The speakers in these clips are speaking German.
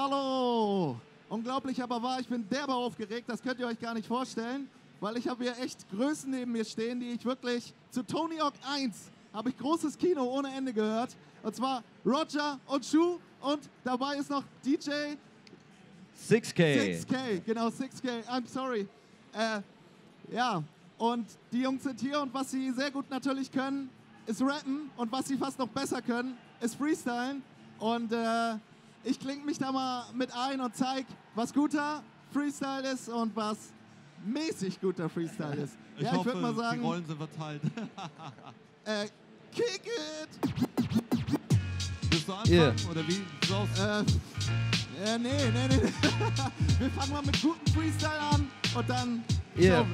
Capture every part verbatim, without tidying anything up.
Hallo! Unglaublich, aber wahr, ich bin derbe aufgeregt, das könnt ihr euch gar nicht vorstellen, weil ich habe hier echt Größen neben mir stehen, die ich wirklich zu Tony Hawk eins habe ich großes Kino ohne Ende gehört. Und zwar Roger und Schu und dabei ist noch D J Sixkay. Sixkay, genau, Sixkay, I'm sorry. Äh, ja, und die Jungs sind hier und was sie sehr gut natürlich können, ist rappen und was sie fast noch besser können, ist freestylen. Und äh, ich klinge mich da mal mit ein und zeige, was guter Freestyle ist und was mäßig guter Freestyle ist. Ich ja, hoffe, ich würde mal sagen, die Rollen sind verteilt. äh, kick it! Willst du anfangen yeah. oder wie? Äh, äh, nee, nee, nee. Wir fangen mal mit gutem Freestyle an und dann... Yeah.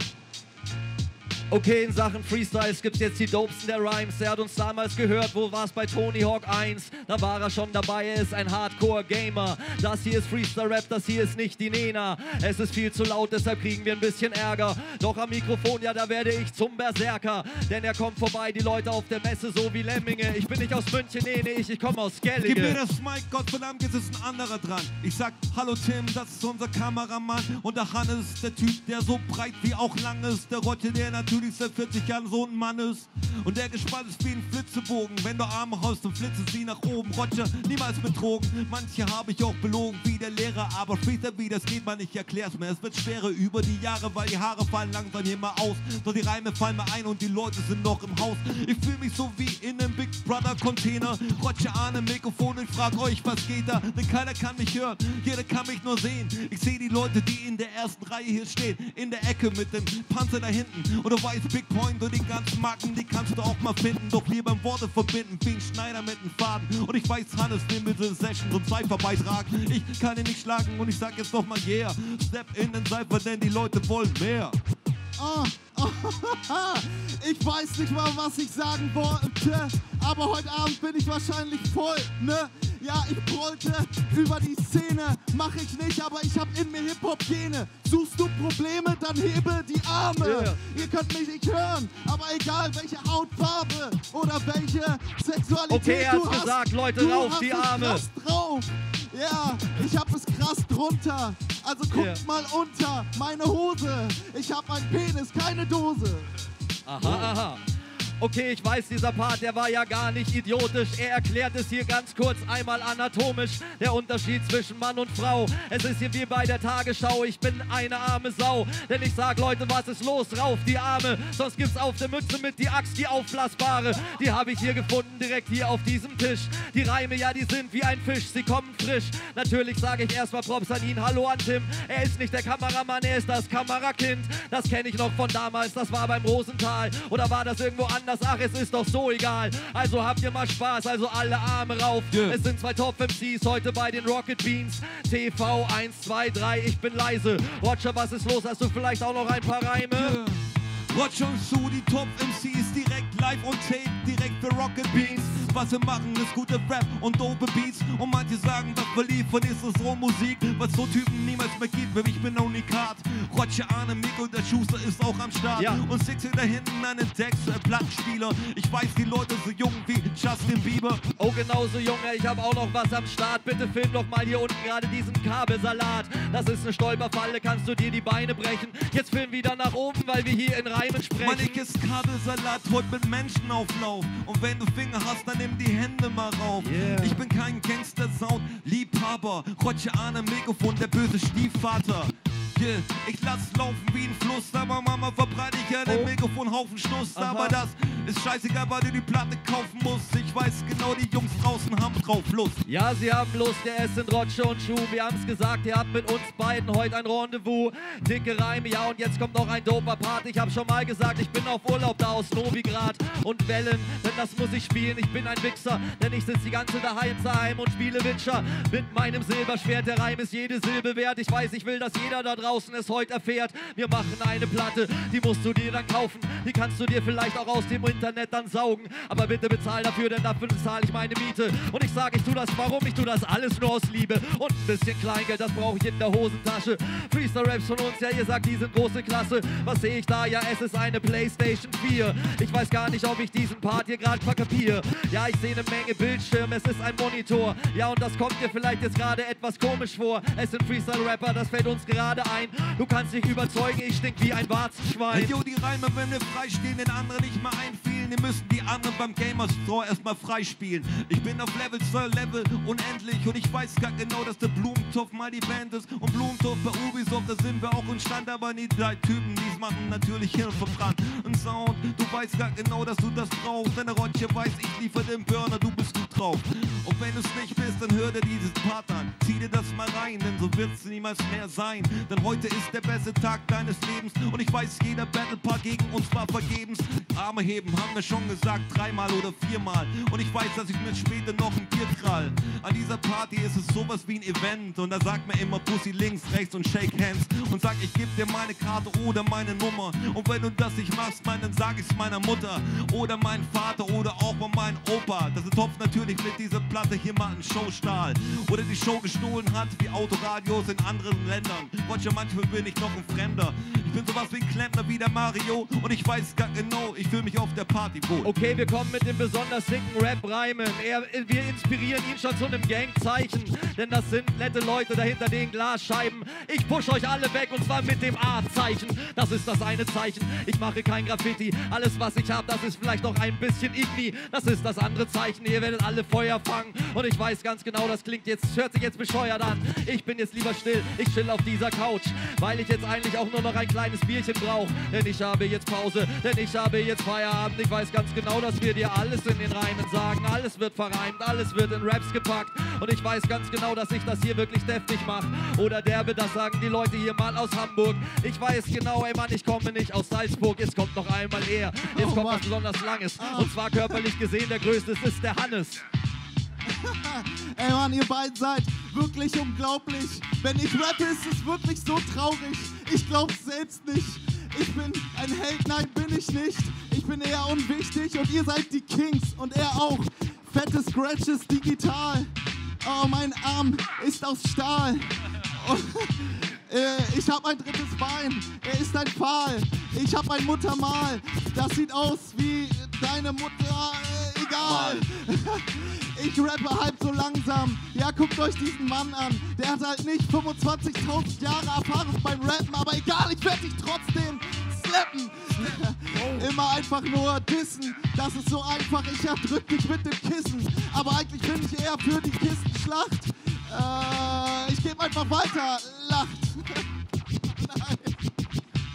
Okay, in Sachen Freestyles gibt's jetzt die dopesten der Rhymes. Er hat uns damals gehört, wo war's bei Tony Hawk eins? Da war er schon dabei, er ist ein Hardcore-Gamer. Das hier ist Freestyle-Rap, das hier ist nicht die Nena. Es ist viel zu laut, deshalb kriegen wir ein bisschen Ärger. Doch am Mikrofon, ja, da werde ich zum Berserker. Denn er kommt vorbei, die Leute auf der Messe, so wie Lemminge. Ich bin nicht aus München, nee, nee, ich, ich komme aus Skellige. Gib mir das Mic, Gott verdammt, jetzt ist ein anderer dran. Ich sag, hallo Tim, das ist unser Kameramann. Und der Hannes ist der Typ, der so breit wie auch lang ist. Der Rotte, der natürlich seit vierzig Jahren so ein Mann ist und der gespannt ist wie ein Flitzebogen. Wenn du Arme haust, dann flitzen sie nach oben. Roger, niemals betrogen, manche habe ich auch belogen wie der Lehrer, aber später wie das geht man nicht, erklär's mir. Es wird schwerer über die Jahre, weil die Haare fallen langsam hier mal aus, doch die Reime fallen mir ein und die Leute sind noch im Haus. Ich fühle mich so wie in einem Big Brother Container. Roger ahne Mikrofon, ich frag euch, was geht da? Denn keiner kann mich hören, jeder kann mich nur sehen. Ich sehe die Leute, die in der ersten Reihe hier stehen, in der Ecke mit dem Panzer da hinten oder weiß Big Point und den ganzen Marken, die kannst du auch mal finden. Doch lieber in Worte verbinden, wie ein Schneider mit einem Faden. Und ich weiß, Hannes will mit den Sessions und Cypher beitragen. Ich kann ihn nicht schlagen und ich sag jetzt nochmal yeah. Step in den Cypher, denn die Leute wollen mehr. Oh, oh, ich weiß nicht mal, was ich sagen wollte, aber heute Abend bin ich wahrscheinlich voll, ne? Ja, ich wollte über die Szene, mach ich nicht, aber ich hab in mir Hip-Hop-Gene. Suchst du Probleme, dann hebe die Arme. Yeah. Ihr könnt mich nicht hören, aber egal welche Hautfarbe oder welche Sexualität okay, er hat's du hast. Okay, gesagt, Leute, rauf die Arme. Krass drauf. Ja, ich hab es krass drunter. Also guckt yeah. mal unter meine Hose. Ich hab einen Penis, keine Dose. Aha, oh. aha. Okay, ich weiß, dieser Part, der war ja gar nicht idiotisch. Er erklärt es hier ganz kurz einmal anatomisch. Der Unterschied zwischen Mann und Frau. Es ist hier wie bei der Tagesschau. Ich bin eine arme Sau. Denn ich sag, Leute, was ist los? Rauf die Arme. Sonst gibt's auf der Mütze mit die Axt, die aufblasbare. Die habe ich hier gefunden, direkt hier auf diesem Tisch. Die Reime, ja, die sind wie ein Fisch. Sie kommen frisch. Natürlich sage ich erstmal Props an ihn. Hallo an Tim. Er ist nicht der Kameramann, er ist das Kamerakind. Das kenne ich noch von damals. Das war beim Rosenthal. Oder war das irgendwo anders? Ach, es ist doch so egal. Also habt ihr mal Spaß, also alle Arme rauf. Yeah. Es sind zwei Top M Cs heute bei den Rocket Beans T V eins, zwei, drei, ich bin leise. Roger, was ist los? Hast du vielleicht auch noch ein paar Reime? Yeah. Roger und Schu, die Top M Cs, direkt live und tape, direkt für Rocket Beans. Was wir machen ist guter Rap und dope Beats. Und manche sagen, was wir liefern ist es Rohmusik, was so Typen niemals mehr gibt, weil ich bin ein Unikat. Roger ahne, Mikko, der Schuster ist auch am Start. Ja. Und Sixty da hinten an den Decks, ein Plattenspieler. Ich weiß, die Leute so jung wie Justin Bieber. Oh, genauso, Junge, ich hab auch noch was am Start. Bitte film doch mal hier unten gerade diesen Kabelsalat. Das ist eine Stolperfalle, kannst du dir die Beine brechen. Jetzt film wieder nach oben, weil wir hier in Reihen sprechen. Mann, ich ist Kabelsalat, heute mit Menschenauflauf. Und wenn du Finger hast, dann nimm die Hände mal rauf. Yeah. Ich bin kein Gangster-Sound-Liebhaber. Roger ahne Mikrofon, der böse Stiefvater. Yeah. Ich lass laufen wie ein Fluss, aber Mama verbreite ich ja den oh. Mikrofonhaufen Schluss. Aha. Aber das ist scheißegal, weil du die Platte kaufen musst. Ich weiß genau, die Jungs draußen haben drauf Lust. Ja, sie haben Lust, der es sind Roger und Schu. Wir haben's gesagt, ihr habt mit uns beiden heute ein Rendezvous. Dicke Reime, ja, und jetzt kommt noch ein doper Part. Ich hab schon mal gesagt, ich bin auf Urlaub da aus Novigrad und Wellen, denn das muss ich spielen. Ich bin ein Wichser, denn ich sitz die ganze daheim, daheim und spiele Witcher mit meinem Silberschwert. Der Reim ist jede Silbe wert. Ich weiß, ich will, dass jeder da draußen es heute erfährt. Wir machen eine Platte, die musst du dir dann kaufen. Die kannst du dir vielleicht auch aus dem Internet dann saugen. Aber bitte bezahl dafür, denn dafür bezahle ich meine Miete. Und ich sage, ich tu das warum, ich tu das alles nur aus Liebe. Und ein bisschen Kleingeld, das brauche ich in der Hosentasche. Freestyle-Raps von uns, ja ihr sagt, die sind große Klasse. Was sehe ich da? Ja, es ist eine PlayStation vier. Ich weiß gar nicht, ob ich diesen Part hier gerade verkapiere. Ja, ich sehe eine Menge Bildschirme, es ist ein Monitor. Ja, und das kommt dir vielleicht jetzt gerade etwas komisch vor. Es sind Freestyle-Rapper, das fällt uns gerade ein. Du kannst dich überzeugen, ich stink wie ein Warzenschwein. Hey, yo, die Reime, wenn wir freistehen, den anderen nicht mal einfielen. Die müssen die anderen beim Gamers Store erstmal freispielen. Ich bin auf Level für Level unendlich und ich weiß gar genau, dass der Blumentopf mal die Band ist. Und Blumentopf bei Ubisoft, da sind wir auch im Stand, aber nie drei Typen, die's machen natürlich hirnverbrannt. Ein Sound, du weißt gar genau, dass du das brauchst. Deine Roger weiß, ich liefer den Burner, du bist gut drauf. Und wenn du's nicht bist, dann hör dir dieses Part an. Zieh dir das mal rein, denn so wird's niemals mehr sein. Denn heute ist der beste Tag deines Lebens und ich weiß, jeder Battlepark gegen uns war vergebens. Arme heben, haben wir schon gesagt, dreimal oder viermal. Und ich weiß, dass ich mir später noch ein Bier krall. An dieser Party ist es sowas wie ein Event und da sagt mir immer Pussy links, rechts und Shake Hands. Und sag, ich geb dir meine Karte oder meine Nummer. Und wenn du das nicht machst, mein, dann sag ich's meiner Mutter oder meinem Vater oder auch bei meinem Opa. Dass der Topf natürlich mit dieser Platte hier mal einen Show stahl. Oder die Show gestohlen hat, wie Autoradios in anderen Ländern. Roger, manchmal bin ich noch ein Fremder. Ich bin sowas wie ein Klempner wie der Mario und ich weiß gar genau, ich fühle mich auf der Party wohl. Okay, wir kommen mit den besonders sicken Rap-Reimen. Wir inspirieren ihn schon zu einem Gangzeichen, denn das sind nette Leute dahinter den Glasscheiben. Ich push euch alle weg und zwar mit dem A-Zeichen. Das ist das eine Zeichen. Ich mache kein Graffiti. Alles, was ich habe, das ist vielleicht noch ein bisschen Igni. Das ist das andere Zeichen. Ihr werdet alle Feuer fangen. Und ich weiß ganz genau, das klingt jetzt, hört sich jetzt bescheuert an. Ich bin jetzt lieber still. Ich chill auf dieser Couch, weil ich jetzt eigentlich auch nur noch ein kleines Bierchen brauche. Denn ich habe jetzt Pause. Denn ich habe jetzt Feierabend. Ich weiß ganz genau, dass wir dir alles in den Reimen sagen. Alles wird verreimt. Alles wird in Raps gepackt. Und ich weiß ganz genau, dass ich das hier wirklich deftig mache. Oder derbe, das sagen die Leute hier mal aus Hamburg. Ich weiß genau, ey Mann, ich komme nicht aus Salzburg. Jetzt kommt noch einmal er. Jetzt oh, kommt was besonders Langes. Ah. Und zwar körperlich gesehen der Größte. Es ist der Hannes. Ey Mann, ihr beiden seid wirklich unglaublich. Wenn ich rappe, ist es wirklich so traurig. Ich glaub's selbst nicht. Ich bin ein Held, nein, bin ich nicht. Ich bin eher unwichtig und ihr seid die Kings und er auch. Fette Scratches digital. Oh, mein Arm ist aus Stahl. Und, äh, ich hab ein drittes Bein. Er ist ein Pfahl. Ich hab ein Muttermal. Das sieht aus wie deine Mutter. Äh, egal. Ich rappe halb so langsam. Ja, guckt euch diesen Mann an. Der hat halt nicht fünfundzwanzigtausend Jahre Erfahrung beim Rappen. Aber egal, ich werde dich trotzdem slappen. Immer einfach nur dissen. Das ist so einfach. Ich erdrück dich mit dem Kissen. Aber eigentlich bin ich eher für die Kissenschlacht. Äh, ich gebe einfach weiter. Lacht. Nein.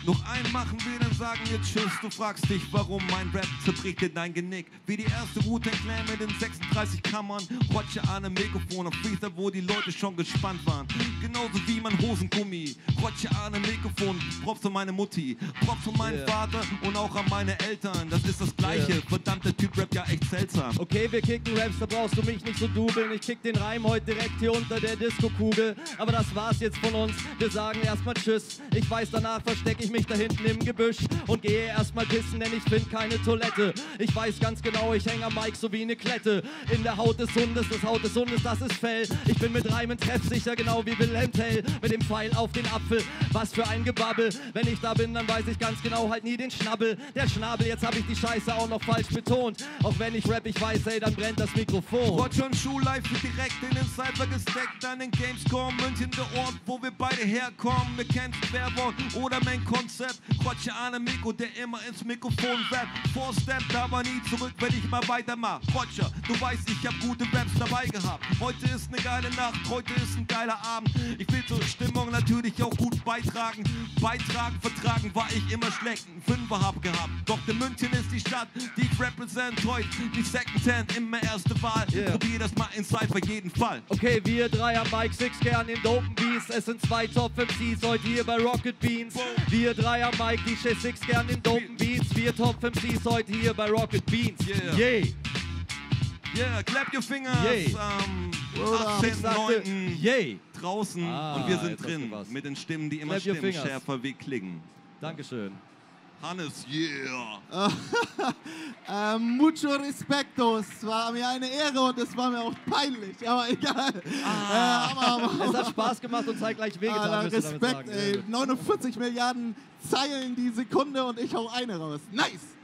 Noch einen machen wir, dann sagen wir Tschüss. Du fragst dich, warum mein Rap zerträgt dir dein Genick. Wie die erste Wu-Tang-Clan mit den sechsunddreißig Kammern. Roger an einem Mikrofon auf Freestyle, wo die Leute schon gespannt waren. Genauso wie mein Hosengummi. Roger an einem Mikrofon, Props an meine Mutti. Props an meinen yeah. Vater und auch an meine Eltern. Das ist das Gleiche. Yeah. Verdammt, der Typ rappt ja echt seltsam. Okay, wir kicken Raps, da brauchst du mich nicht so dubeln. Ich kick den Reim heute direkt hier unter der Disco-Kugel. Aber das war's jetzt von uns. Wir sagen erstmal Tschüss. Ich weiß, danach verstecke ich mich da hinten im Gebüsch und gehe erstmal pissen, denn ich find keine Toilette. Ich weiß ganz genau, ich häng am Mike so wie eine Klette. In der Haut des Hundes, das Haut des Hundes, das ist Fell. Ich bin mit Reimen treffsicher, genau wie Wilhelm Tell. Mit dem Pfeil auf den Apfel, was für ein Gebabbel. Wenn ich da bin, dann weiß ich ganz genau, halt nie den Schnabbel. Der Schnabel, jetzt hab ich die Scheiße auch noch falsch betont. Auch wenn ich rap, ich weiß, ey, dann brennt das Mikrofon. Roger und Schu live direkt in den Cypher gesteckt, dann in Gamescom, München, der Ort, wo wir beide herkommen. Wir kennen Sperrwort oder mein Konzept, Roger an Mikro, der immer ins Mikrofon rappt. Four Step, da war nie zurück, wenn ich mal weitermach. Roger, du weißt, ich hab gute Raps dabei gehabt. Heute ist eine geile Nacht, heute ist ein geiler Abend. Ich will zur Stimmung natürlich auch gut beitragen. Beitragen, vertragen war ich immer schlecht. Ein Fünfer hab gehabt. Doch der München ist die Stadt, die ich represent. Heute die Secondhand, immer erste Wahl. Yeah. Probier das mal in Cypher, jeden Fall. Okay, wir drei haben Mike Sixkay an den dopen Beats. Es sind zwei Top M Cs heute hier bei Rocket Beans. Wow. Wir drei am Mike, D J Sixkay an den dopen Beats. Wir Top M Cs heute hier bei Rocket Beans. Yeah. Yeah, yeah, clap your fingers. Yeah. Um, achtzehnten neunten Yeah. Draußen ah, und wir sind drin. Mit den Stimmen, die immer schärfer wie klingen. Dankeschön. Hannes, yeah. ähm, mucho respecto. Es war mir eine Ehre und es war mir auch peinlich, aber egal. Ah. Äh, aber, aber, es hat Spaß gemacht und zeigt gleich Wege. Ah, Respekt, ey. neunundvierzig Milliarden Zeilen die Sekunde und ich hau eine raus. Nice.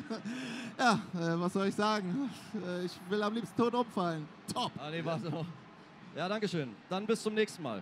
Ja, äh, was soll ich sagen? Ich will am liebsten tot umfallen. Top. Ah, nee, warte noch. Ja, danke schön. Dann bis zum nächsten Mal.